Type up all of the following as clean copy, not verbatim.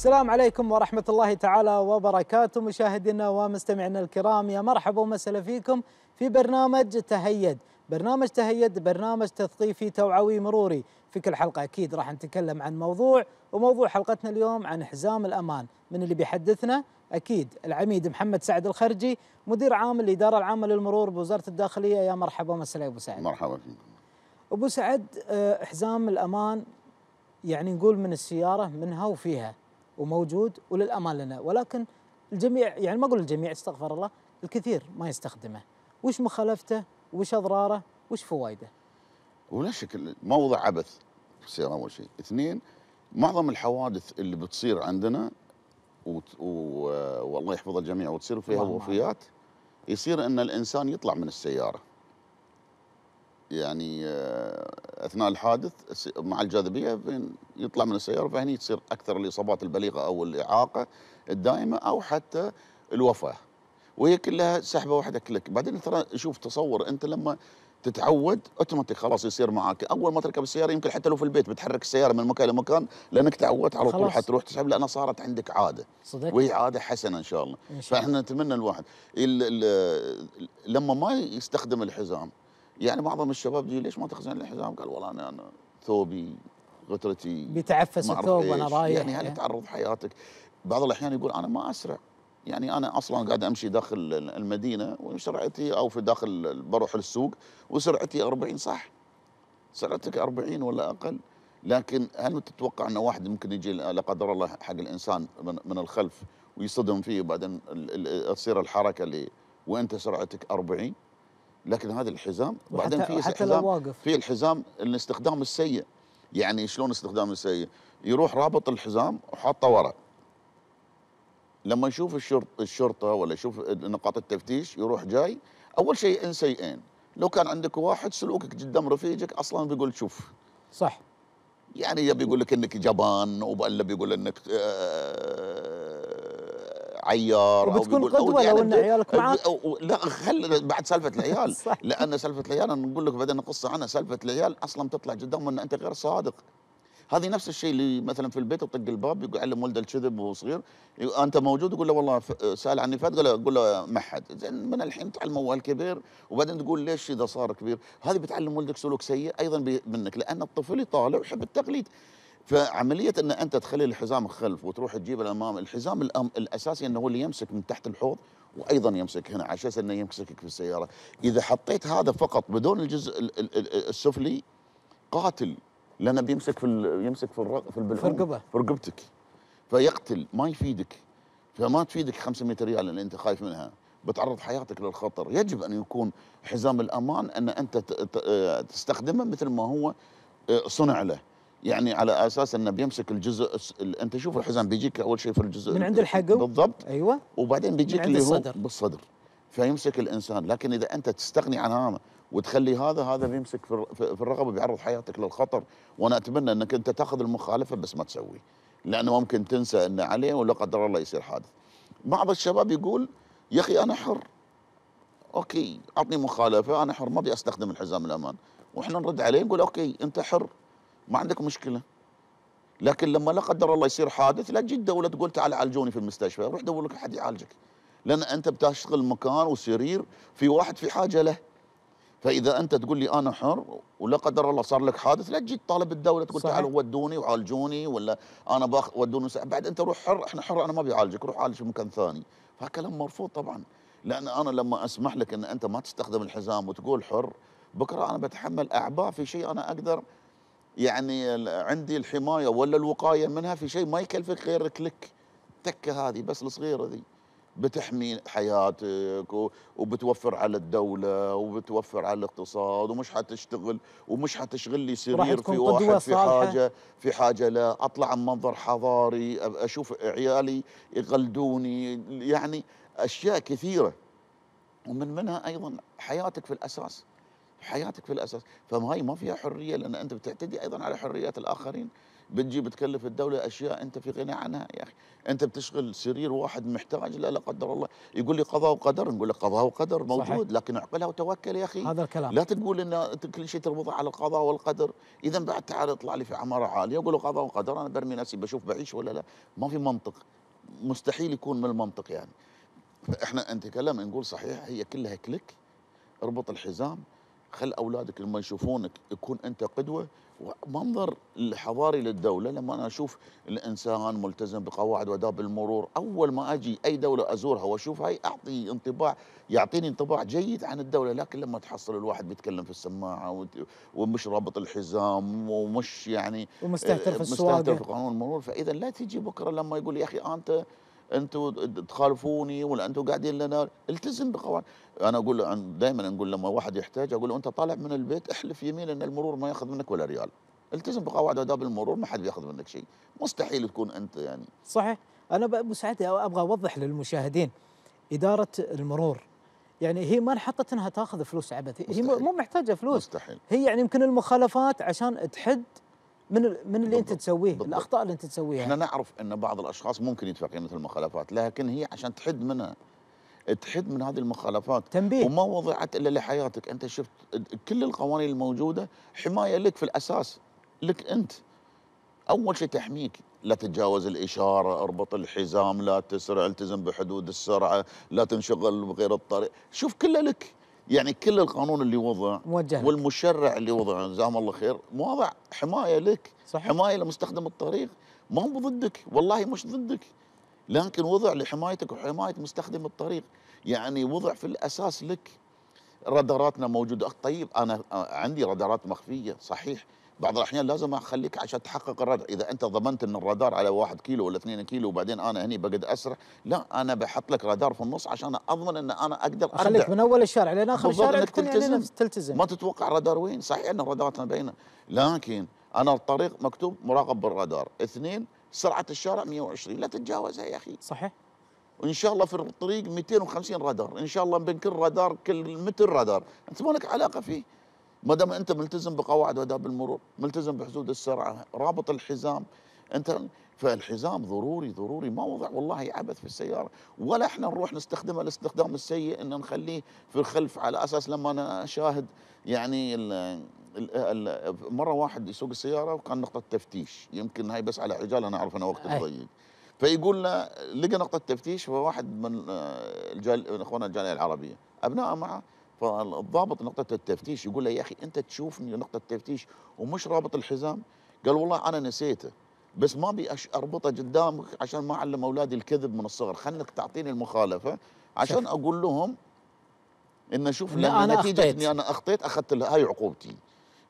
السلام عليكم ورحمة الله تعالى وبركاته، مشاهدينا ومستمعينا الكرام، يا مرحبا ومسهلا فيكم في برنامج تهيّد. برنامج تهيّد برنامج تثقيفي توعوي مروري. في كل حلقة أكيد راح نتكلم عن موضوع، وموضوع حلقتنا اليوم عن حزام الأمان. من اللي بيحدثنا؟ أكيد العميد محمد سعد الخرجي، مدير عام الإدارة العامة للمرور بوزارة الداخلية. يا مرحبا ومسهلا أبو سعد. مرحبا فيكم أبو سعد. حزام الأمان يعني نقول من السيارة منها وفيها، وموجود وللأمان لنا، ولكن الجميع يعني ما أقول الجميع، استغفر الله، الكثير ما يستخدمه. وش مخالفته؟ وش أضراره؟ وش فوائده؟ ولا شك موضع عبث في السيارة أول شيء. اثنين، معظم الحوادث اللي بتصير عندنا والله يحفظ الجميع وتصير فيها وفيات، يصير أن الإنسان يطلع من السيارة يعني أثناء الحادث مع الجاذبية يطلع من السيارة، فهني تصير أكثر الإصابات البليغة أو الإعاقة الدائمة أو حتى الوفاة، وهي كلها سحبة واحدة كلك. بعدين ترى شوف، تصور أنت لما تتعود اوتوماتيك خلاص يصير معك، اول ما تركب السياره يمكن حتى لو في البيت بتحرك السياره من مكان لمكان لانك تعودت على طول حتروح تسحب، لانها صارت عندك عاده صدق، وهي عاده حسنه ان شاء الله. فاحنا نتمنى الواحد لما ما يستخدم الحزام، يعني معظم الشباب يجي ليش ما تخزن الحزام؟ قال والله انا ثوبي غترتي بيتعفس الثوب وانا رايح، يعني هل تعرض حياتك؟ بعض الاحيان يقول انا ما اسرع، يعني أنا أصلاً قاعد أمشي داخل المدينة وسرعتي، أو في داخل بروح السوق وسرعتي 40. صح، سرعتك 40 ولا أقل، لكن هل تتوقع أن واحد ممكن يجي لا قدر الله حق الإنسان من الخلف ويصدم فيه، وبعدين تصير الحركة اللي وأنت سرعتك 40؟ لكن هذا الحزام بعدين في الحزام، في الحزام الاستخدام السيء. يعني شلون استخدام السيء؟ يروح رابط الحزام وحاطه ورا، لما يشوف الشرطة ولا يشوف نقاط التفتيش يروح جاي. أول شيء شيئين، لو كان عندك واحد سلوكك قدام رفيجك أصلاً بيقول شوف صح، يعني يبي يقول لك إنك جبان، ولا بيقول إنك عيار، وبتكون قدوة يعني لو إن عيالك معك. لا خل بعد سالفة العيال لأن سالفة العيال أنا نقول لك بعدين قصة عنها. سالفة العيال أصلاً تطلع قدامهم إن أنت غير صادق. هذه نفس الشيء اللي مثلا في البيت يطق الباب يعلم ولده الكذب وهو صغير، انت موجود يقول له والله سال عني فهد، قول له ما حد. زين من الحين تعلموا الكبير، وبعدين تقول ليش اذا صار كبير؟ هذه بتعلم ولدك سلوك سيء ايضا منك، لان الطفل يطالع ويحب التقليد. فعملية ان انت تخلي الحزام خلف وتروح تجيب الامام، الحزام الاساسي انه هو اللي يمسك من تحت الحوض وايضا يمسك هنا على اساس انه يمسكك في السيارة. اذا حطيت هذا فقط بدون الجزء السفلي قاتل، لأنه بيمسك في رقبتك، فيقتل، ما يفيدك، فما تفيدك 500 ريال اللي أنت خايف منها، بتعرض حياتك للخطر. يجب أن يكون حزام الأمان أن أنت تستخدمه مثل ما هو صنع له، يعني على أساس أنه بيمسك الجزء. أنت شوف الحزام بيجيك أول شيء في الجزء من عند الحقل بالضبط، أيوه، وبعدين بيجيك اللي هو بالصدر فيمسك الإنسان. لكن إذا أنت تستغني عن هذا وتخلي هذا بيمسك في الرقبه، بيعرض حياتك للخطر. وانا اتمنى انك انت تاخذ المخالفه بس ما تسوي، لانه ممكن تنسى انه عليه ولا قدر الله يصير حادث. بعض الشباب يقول يا اخي انا حر، اوكي اعطني مخالفه، انا حر ما ابي استخدم الحزام الامان، واحنا نرد عليه نقول اوكي انت حر ما عندك مشكله، لكن لما لا قدر الله يصير حادث لا تجي الدوله تقول تعال عالجوني في المستشفى، روح دور لك احد يعالجك، لان انت بتشتغل مكان وسرير في واحد في حاجه له. فإذا أنت تقول لي أنا حر ولا قدر الله صار لك حادث، لا تجي تطالب الدولة تقول تعالوا ودوني وعالجوني، ولا أنا ودوني بعد أنت روح حر، إحنا حر، أنا ما بعالجك، روح عالج في مكان ثاني. فهالكلام مرفوض طبعاً، لأن أنا لما أسمح لك أن أنت ما تستخدم الحزام وتقول حر، بكرة أنا بتحمل أعباء في شيء أنا أقدر يعني عندي الحماية ولا الوقاية منها في شيء ما يكلفك غيرك لك. تكة هذه بس الصغيرة ذي بتحمي حياتك وبتوفر على الدولة وبتوفر على الاقتصاد، ومش حتشتغل لي سرير في واحد في حاجة لا أطلع عن منظر حضاري، أشوف عيالي يقلدوني، يعني أشياء كثيرة ومن منها أيضا حياتك في الأساس. حياتك في الاساس، فما هي ما فيها حريه لان انت بتعتدي ايضا على حريات الاخرين، بتجي بتكلف الدوله اشياء انت في غنى عنها يا اخي، انت بتشغل سرير واحد محتاج لا قدر الله، يقول لي قضاء وقدر، نقول لك قضاء وقدر موجود صحيح. لكن اعقلها وتوكل يا اخي، هذا الكلام، لا تقول ان كل شيء تربطه على القضاء والقدر، اذا بعد تعال اطلع لي في عماره عاليه وقول قضاء وقدر انا برمي نفسي بشوف بعيش ولا لا، ما في منطق، مستحيل يكون من المنطق يعني. فاحنا نتكلم نقول صحيح هي كلها كليك، اربط الحزام، خل اولادك لما يشوفونك يكون انت قدوه، ومنظر الحضاري للدوله لما انا اشوف الانسان ملتزم بقواعد واداب المرور، اول ما اجي اي دوله ازورها واشوفها هي اعطي انطباع، يعطيني انطباع جيد عن الدوله، لكن لما تحصل الواحد بيتكلم في السماعه ومش رابط الحزام ومش يعني ومستهتر في السواقه، مستهتر في قانون المرور، فاذا لا تجي بكره لما يقول يا اخي انتوا تخالفوني ولا انتوا قاعدين لنا، التزم بقواعد. انا اقول دائما نقول لما واحد يحتاج اقول له انت طالع من البيت احلف يمين ان المرور ما ياخذ منك ولا ريال، التزم بقواعد واداب المرور، ما حد بياخذ منك شيء، مستحيل تكون انت يعني صحيح. انا ابو سعد ابغى اوضح للمشاهدين، اداره المرور يعني هي ما انحطت انها تاخذ فلوس عبث، هي مو محتاجه فلوس، مستحيل. هي يعني يمكن المخالفات عشان تحد من اللي انت تسويه، الاخطاء اللي انت تسويها. احنا نعرف ان بعض الاشخاص ممكن يدفع قيمه المخالفات، لكن هي عشان تحد منها، تحد من هذه المخالفات، تنبيه، وما وضعت الا لحياتك. انت شفت كل القوانين الموجوده حمايه لك في الاساس، لك انت اول شيء تحميك، لا تتجاوز الاشاره، اربط الحزام، لا تسرع، التزم بحدود السرعه، لا تنشغل بغير الطريق، شوف كله لك. يعني كل القانون اللي وضع موجهك، والمشرع اللي وضع جزاهم الله خير وضع حمايه لك صحيح. حمايه لمستخدم الطريق، ما هو ضدك، والله مش ضدك، لكن وضع لحمايتك وحمايه مستخدم الطريق، يعني وضع في الاساس لك. راداراتنا موجوده، طيب انا عندي رادارات مخفيه صحيح، بعض الاحيان لازم اخليك عشان تحقق الرادار، اذا انت ضمنت ان الرادار على 1 كيلو ولا 2 كيلو وبعدين انا هني بقعد اسرع، لا انا بحط لك رادار في النص عشان اضمن ان انا اقدر ارجع، اخليك من اول الشارع لين اخر الشارع انك تلتزم، ما تتوقع رادار وين، صحيح ان الرادارات مبينه، لكن انا الطريق مكتوب مراقب بالرادار، 2 سرعه الشارع 120 لا تتجاوزها يا اخي صحيح، وان شاء الله في الطريق 250 رادار، ان شاء الله بين كل رادار كل متر رادار، انت ما لك علاقه فيه، ما دام انت ملتزم بقواعد واداب المرور، ملتزم بحدود السرعه، رابط الحزام، انت فالحزام ضروري ضروري، ما وضع والله عبث في السياره، ولا احنا نروح نستخدمه الاستخدام السيء ان نخليه في الخلف على اساس. لما انا اشاهد يعني مره واحد يسوق السياره وكان نقطه تفتيش، يمكن هاي بس على عجاله انا اعرف انا وقتي ضيق، فيقول له لقى نقطه تفتيش، فواحد من اخواننا الجاليه العربيه ابنائه معه، فالضابط نقطة التفتيش يقول له يا أخي أنت تشوفني نقطة التفتيش ومش رابط الحزام؟ قال والله أنا نسيته، بس ما أبي أربطه قدامك عشان ما أعلم أولادي الكذب من الصغر، خليك تعطيني المخالفة عشان أقول لهم إن شوف لأن نتيجة إني أنا أخطيت أخذت هاي عقوبتي،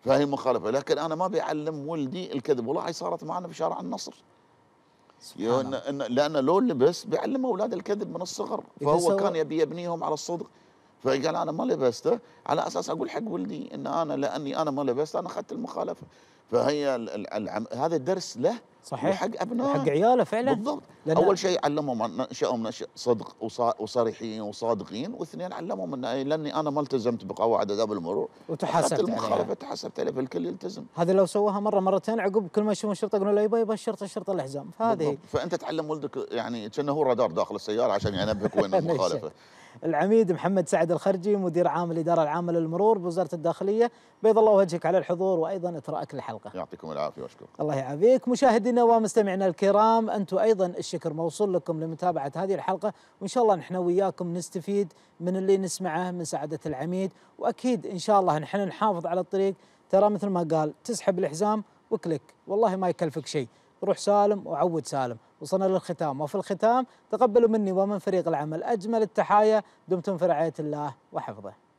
فهي المخالفة، لكن أنا ما بعلم ولدي الكذب. والله صارت معنا في شارع النصر، لأن لو لبس بيعلم أولاد الكذب من الصغر، فهو كان يبي يبنيهم على الصدق، فقال انا ما لبسته على اساس اقول حق ولدي ان انا لاني انا ما لبسته انا اخذت المخالفه، فهي هذا الدرس له صحيح وحق ابنائه وحق عياله فعلا بالضبط. اول شيء علمهم انشاهم صدق وصريحين وصادقين، واثنين علمهم ان لاني انا ما التزمت بقواعد اداب المرور وتحاسبت المخالفه، تحاسبت عليه، فالكل يلتزم. هذا لو سواها مره مرتين عقب كل ما يشوفون الشرطه يقولون له يبا الشرطه الحزام، فهذه فانت تعلم ولدك يعني كانه هو رادار داخل السياره عشان ينبهك وين المخالفه. العميد محمد سعد الخرجي، مدير عام الإدارة العامة للمرور بوزارة الداخلية، بيض الله وجهك على الحضور وأيضا إطرائك للحلقة. يعطيكم العافية وأشكرك. الله يعافيك. مشاهدينا ومستمعينا الكرام، أنتم أيضا الشكر موصول لكم لمتابعة هذه الحلقة، وإن شاء الله نحن وياكم نستفيد من اللي نسمعه من سعادة العميد، وأكيد إن شاء الله نحن نحافظ على الطريق، ترى مثل ما قال تسحب الحزام وكليك والله ما يكلفك شيء، روح سالم وعود سالم. وصلنا للختام، وفي الختام تقبلوا مني ومن فريق العمل أجمل التحايا، دمتم في رعاية الله وحفظه.